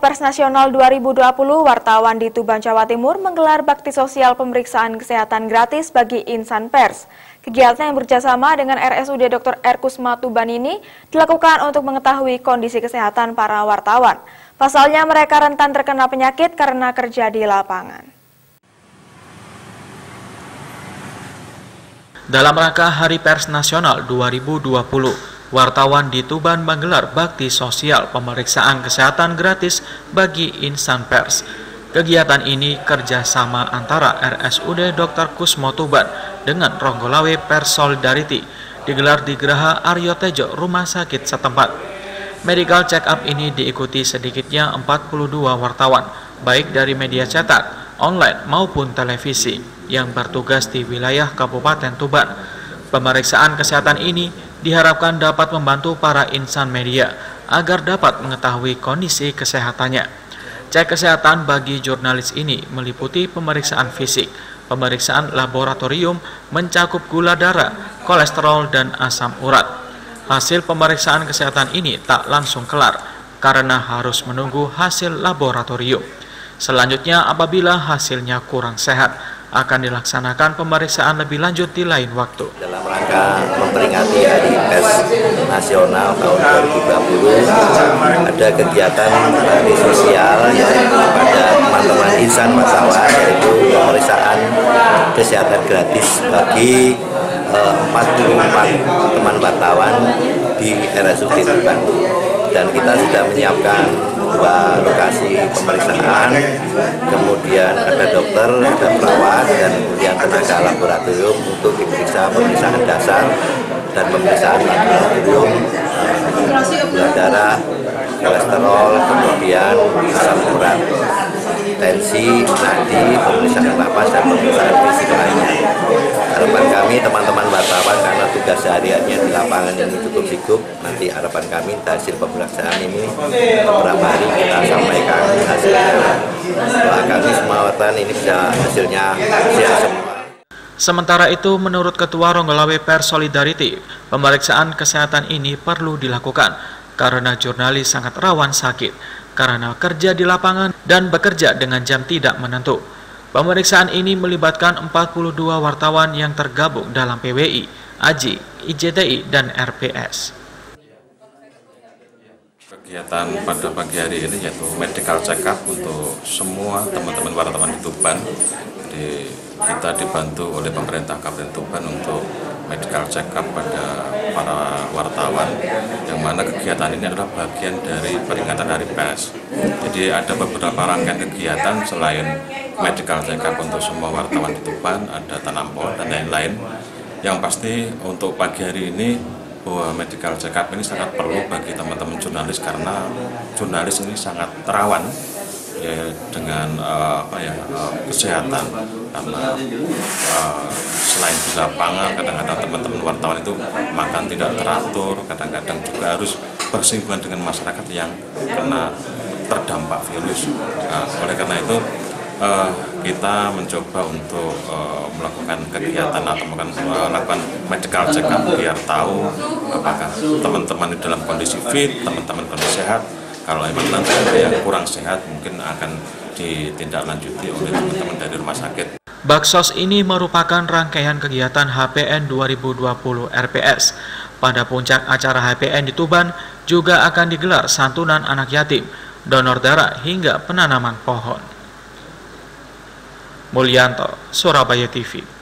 Pers Nasional 2020, wartawan di Tuban, Jawa Timur menggelar bakti sosial pemeriksaan kesehatan gratis bagi insan pers. Kegiatan yang berjasama dengan RSUD Dr. R. Koesma Tuban ini dilakukan untuk mengetahui kondisi kesehatan para wartawan. Pasalnya mereka rentan terkena penyakit karena kerja di lapangan. Dalam rangka Hari Pers Nasional 2020, wartawan di Tuban menggelar bakti sosial pemeriksaan kesehatan gratis bagi insan pers. Kegiatan ini kerjasama antara RSUD Dr. Koesma Tuban dengan Ronggolawe Press Solidarity digelar di Geraha Aryo Tejo, rumah sakit setempat. Medical check-up ini diikuti sedikitnya 42 wartawan, baik dari media cetak, online maupun televisi yang bertugas di wilayah Kabupaten Tuban. Pemeriksaan kesehatan ini diharapkan dapat membantu para insan media agar dapat mengetahui kondisi kesehatannya. Cek kesehatan bagi jurnalis ini meliputi pemeriksaan fisik, pemeriksaan laboratorium mencakup gula darah, kolesterol, dan asam urat. Hasil pemeriksaan kesehatan ini tak langsung kelar karena harus menunggu hasil laboratorium. Selanjutnya, apabila hasilnya kurang sehat, akan dilaksanakan pemeriksaan lebih lanjut di lain waktu. Dalam rangka memperingati Hari Pers Nasional tahun 2020, ada kegiatan bakti sosial kepada teman-teman insan wartawan, yaitu pemeriksaan kesehatan gratis bagi 44 teman wartawan di RSUD Tuban. Dan kita sudah menyiapkan 2 lokasi pemeriksaan, kemudian ada dokter, ada perawat, dan kemudian tenaga laboratorium untuk diperiksa pemeriksaan dasar dan pemeriksaan laboratorium gula darah, kolesterol, kemudian asam urat, tensi, nadi, pemeriksaan napas, dan pemeriksaan fisik lainnya. Harapan kami teman-teman wartawan, karena tugas sehari-harinya di lapangan yang cukup sibuk, nanti harapan kami hasil pemeriksaan ini beberapa hari kita sampaikan hasilnya. Setelah kami semua wartawan ini bisa hasilnya siap semua. Sementara itu, menurut Ketua Ronggolawe Press Solidarity, pemeriksaan kesehatan ini perlu dilakukan karena jurnalis sangat rawan sakit karena kerja di lapangan dan bekerja dengan jam tidak menentu. Pemeriksaan ini melibatkan 42 wartawan yang tergabung dalam PWI, Aji, IJTI, dan RPS. Kegiatan pada pagi hari ini yaitu medical check-up untuk semua teman-teman wartawan di Tuban. Jadi kita dibantu oleh pemerintah Kabupaten Tuban untuk medical check-up pada para wartawan, yang mana kegiatan ini adalah bagian dari peringatan Hari Pers. Jadi ada beberapa rangkaian kegiatan selain medical check-up untuk semua wartawan di Tuban, ada tanam pol dan lain-lain. Yang pasti untuk pagi hari ini bahwa medical check-up ini sangat perlu bagi teman-teman jurnalis, karena jurnalis ini sangat rawan ya, dengan kesehatan, karena selain di lapangan kadang-kadang teman-teman wartawan itu makan tidak teratur, kadang-kadang juga harus bersinggungan dengan masyarakat yang kena terdampak virus. Oleh karena itu kita mencoba untuk melakukan kegiatan atau melakukan medical check-up biar tahu apakah teman-teman dalam kondisi fit, teman-teman kondisi sehat. Kalau memang nanti ada yang kurang sehat, mungkin akan ditindaklanjuti oleh teman-teman dari rumah sakit. Baksos ini merupakan rangkaian kegiatan HPN 2020 RPS. Pada puncak acara HPN di Tuban juga akan digelar santunan anak yatim, donor darah, hingga penanaman pohon. Mulyanto, SurabayaTV.